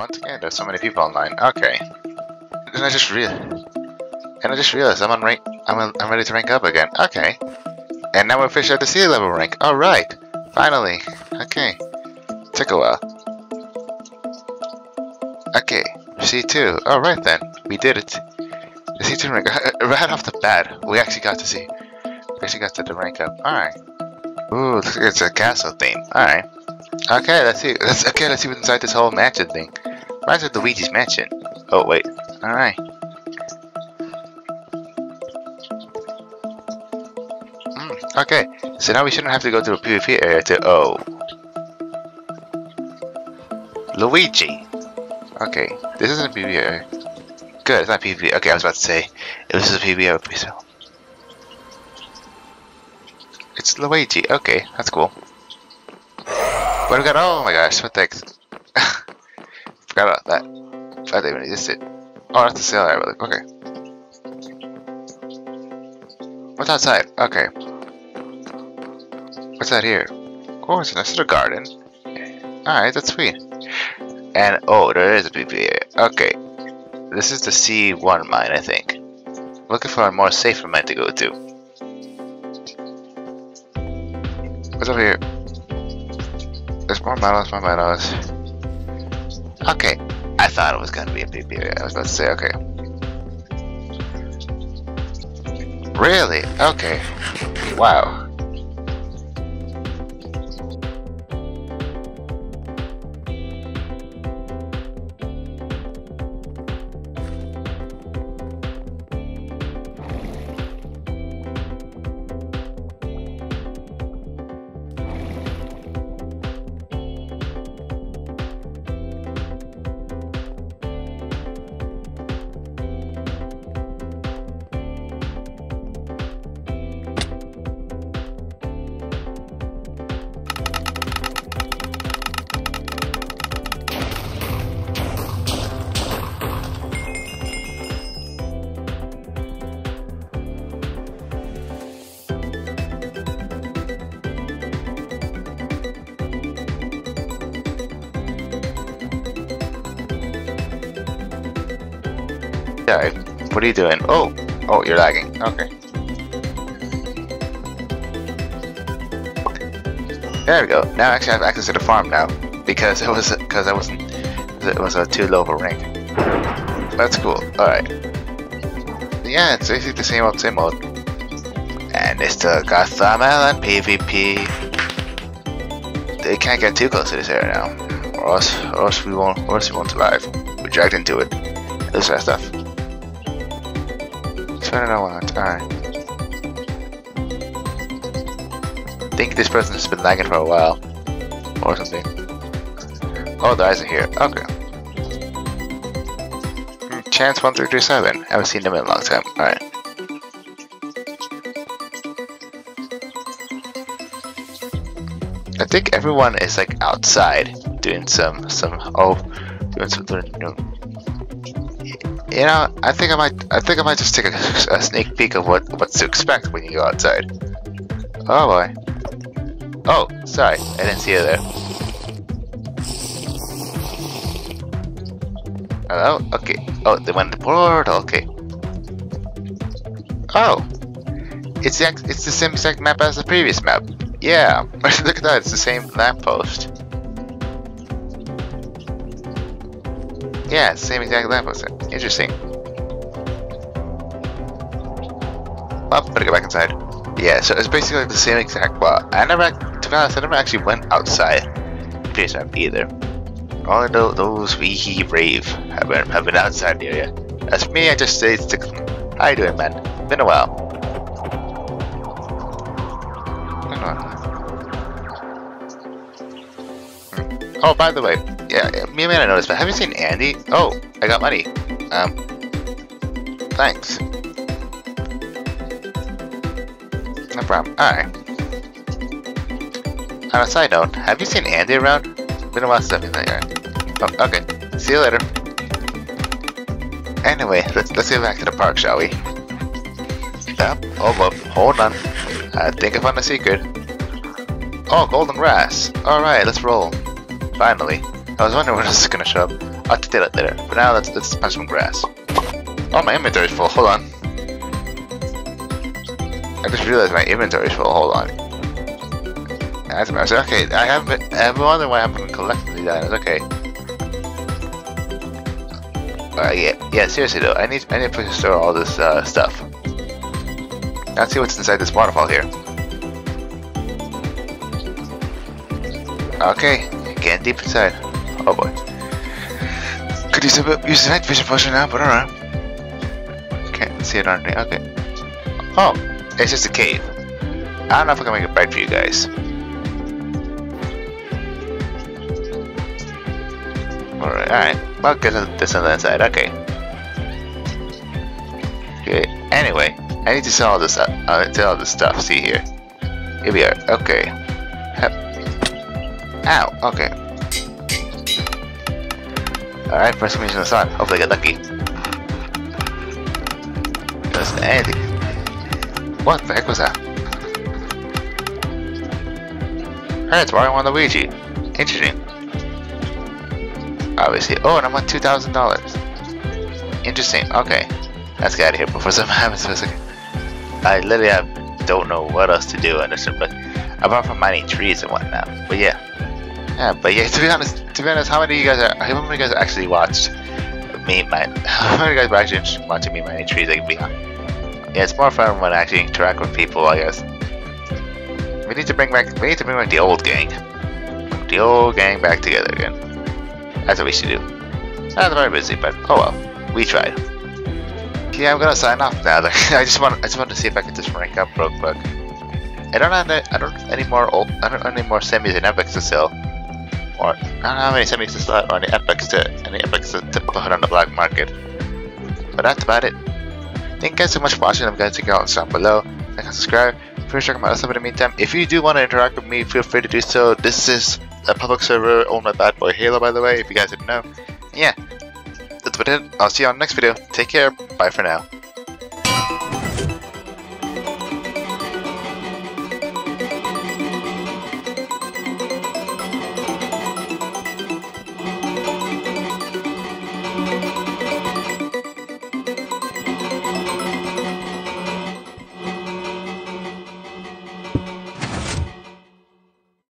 once again there's so many people online. Okay. And I just realized I'm ready to rank up again. Okay. And now we're officially at the sea level rank. Alright. Finally. Okay. Took a while. Okay. C2. Alright then. We did it. The C2 rank. Right off the bat, we actually got to see. We actually got to the rank up. Alright. Ooh, it's a castle theme. Alright. Okay, let's see what's inside this whole mansion thing. Mine's at Luigi's Mansion. Oh wait. Alright. Okay, so now we shouldn't have to go to a PvP area to Luigi. Okay, this isn't a PvP area. Good, it's not PvP. Okay, I was about to say if this is a PvP, I would be so. It's Luigi. Okay, that's cool. What do we got? Oh my gosh, what the heck? Forgot about that. I didn't even exist it. Oh, that's the sale area. Okay. What's outside? Okay. What's that here? Oh, it's a nice little garden. Alright, that's sweet. And, oh, there is a PvP. Okay. This is the C1 mine, I think. Looking for a more safer mine to go to. What's over here? There's more metals. Okay. I thought it was going to be a PvP. I was about to say, okay. Really? Okay. Wow. What are you doing? Oh, you're lagging. Okay. There we go. Now actually I have access to the farm now because it was a too low of a rank. That's cool. All right. Yeah, it's basically the same old. And it's the Gotham Island PvP. They can't get too close to this area now, or else we won't survive. We're dragged into it. This kind of stuff. I don't know why. Alright. I think this person has been lagging for a while. Or something. Oh, the eyes are here. Okay. Chance 1337. Haven't seen them in a long time. Alright. I think everyone is like outside doing you know, I think I might just take a sneak peek of what to expect when you go outside. Oh boy. Oh, sorry, I didn't see you there. Hello? Okay. Oh, they went to the portal. Okay. Oh, it's the same exact map as the previous map. Yeah. Look at that. It's the same lamppost. Yeah, same exact lamppost. Interesting. Well, better go back inside. Yeah, so it's basically the same exact plot. To be honest, I never actually went outside this time either. All of those weehee rave have been outside the area. As for me, I just stayed stick. How you doing, man? Been a while. Oh, by the way, yeah, me and I noticed, but have you seen Andy? Oh, I got money. Thanks. No problem. Alright. On a side note, have you seen Andy around? Been a while since I've been there. Oh, okay. See you later. Anyway, let's get back to the park, shall we? Hold on. I think I found a secret. Oh, golden grass. Alright, let's roll. Finally. I was wondering when this is gonna show up. I'll detail it later. For now, let's punch some grass. Oh, my inventory's full. Hold on. I just realized my inventory's full. Hold on. That's what I said. Okay, I have wonder why I haven't collected these items. Okay. Yeah, seriously though, I need a place to store all this stuff. Let's see what's inside this waterfall here. Okay, getting deep inside. Oh boy. Could use the night vision potion now, but alright. Can't see it on me. Okay. Oh, it's just a cave. I don't know if I can make it bright for you guys. Alright. Well, get this on the inside. Okay. Anyway, I need to sell all this up. Sell all this stuff. See here. Here we are. Okay. Ow. Okay. Alright, first one in the sun. Hopefully I get lucky. There's Andy. What the heck was that? Hey, it's Mario and Luigi. Interesting. Obviously. Oh, and I'm on $2,000. Interesting. Okay. Let's get out of here before something happens for a second. I literally don't know what else to do, but apart from mining trees and whatnot. But yeah. To be honest, how many of you guys actually watched me mine? How many of you guys were actually watching me mining trees? Like, yeah, it's more fun when I actually interact with people, I guess. We need to bring back the old gang. The old gang back together again. That's what we should do. I was very busy, but oh well. We tried. Yeah, I'm gonna sign off now. I just want to see if I can just rank up real quick. I don't have any more semis and epics to sell. Or I don't know how many semis to sell or any epics to put on the black market. But that's about it. Thank you guys so much for watching. I'm gonna check out down below. Like and subscribe. Please check out my other stuff in the meantime. If you do want to interact with me, feel free to do so. This is a public server owned by Bad Boy Halo, by the way, if you guys didn't know. Yeah, that's about it. I'll see you on the next video. Take care. Bye for now.